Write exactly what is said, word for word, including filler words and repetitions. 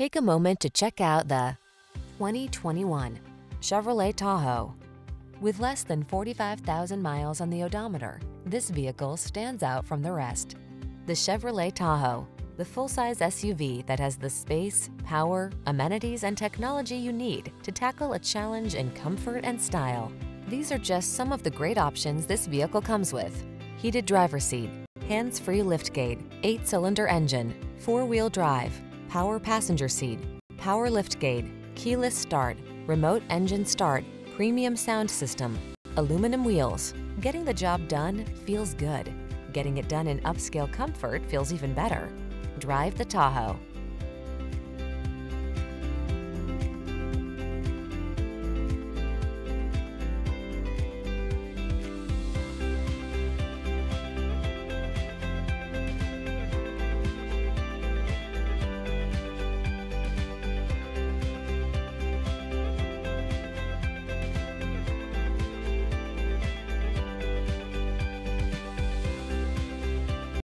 Take a moment to check out the twenty twenty-one Chevrolet Tahoe. With less than forty-five thousand miles on the odometer, this vehicle stands out from the rest. The Chevrolet Tahoe, the full-size S U V that has the space, power, amenities, and technology you need to tackle a challenge in comfort and style. These are just some of the great options this vehicle comes with: heated driver's seat, hands-free liftgate, eight-cylinder engine, four-wheel drive, power passenger seat, power liftgate, keyless start, remote engine start, premium sound system, aluminum wheels. Getting the job done feels good. Getting it done in upscale comfort feels even better. Drive the Tahoe.